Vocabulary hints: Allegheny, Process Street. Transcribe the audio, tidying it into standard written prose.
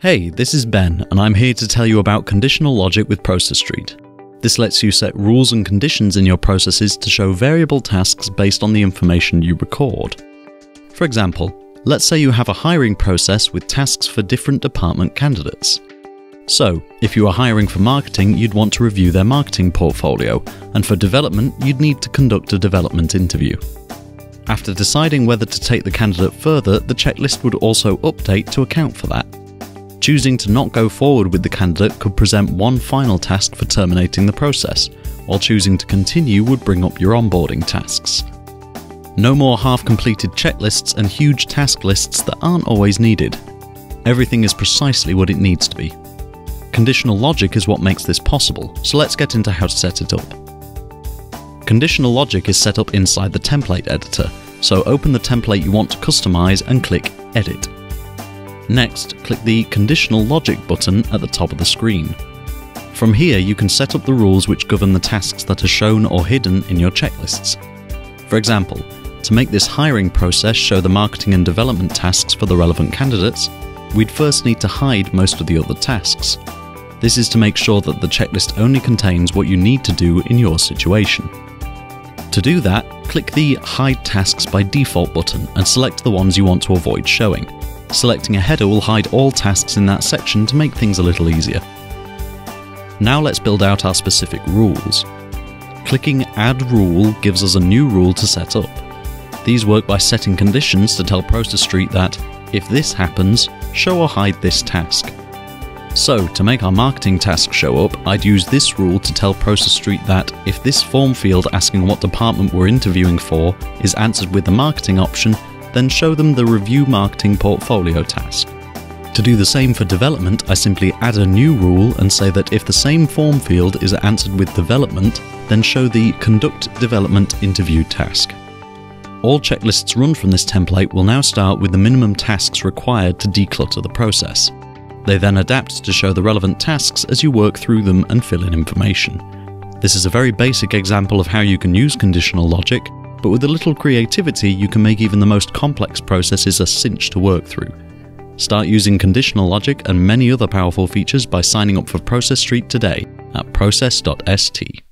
Hey, this is Ben, and I'm here to tell you about conditional logic with Process Street. This lets you set rules and conditions in your processes to show variable tasks based on the information you record. For example, let's say you have a hiring process with tasks for different department candidates. So, if you are hiring for marketing, you'd want to review their marketing portfolio, and for development, you'd need to conduct a development interview. After deciding whether to take the candidate further, the checklist would also update to account for that. Choosing to not go forward with the candidate could present one final task for terminating the process, while choosing to continue would bring up your onboarding tasks. No more half-completed checklists and huge task lists that aren't always needed. Everything is precisely what it needs to be. Conditional logic is what makes this possible, so let's get into how to set it up. Conditional logic is set up inside the template editor, so open the template you want to customize and click Edit. Next, click the Conditional Logic button at the top of the screen. From here, you can set up the rules which govern the tasks that are shown or hidden in your checklists. For example, to make this hiring process show the marketing and development tasks for the relevant candidates, we'd first need to hide most of the other tasks. This is to make sure that the checklist only contains what you need to do in your situation. To do that, click the Hide Tasks by Default button and select the ones you want to avoid showing. Selecting a header will hide all tasks in that section to make things a little easier. Now let's build out our specific rules. Clicking Add Rule gives us a new rule to set up. These work by setting conditions to tell Process Street that, if this happens, show or hide this task. So, to make our marketing task show up, I'd use this rule to tell Process Street that, if this form field asking what department we're interviewing for is answered with the marketing option, then show them the Review Marketing Portfolio task. To do the same for development, I simply add a new rule and say that if the same form field is answered with development, then show the Conduct Development Interview task. All checklists run from this template will now start with the minimum tasks required to declutter the process. They then adapt to show the relevant tasks as you work through them and fill in information. This is a very basic example of how you can use conditional logic, but with a little creativity, you can make even the most complex processes a cinch to work through. Start using conditional logic and many other powerful features by signing up for Process Street today at process.st.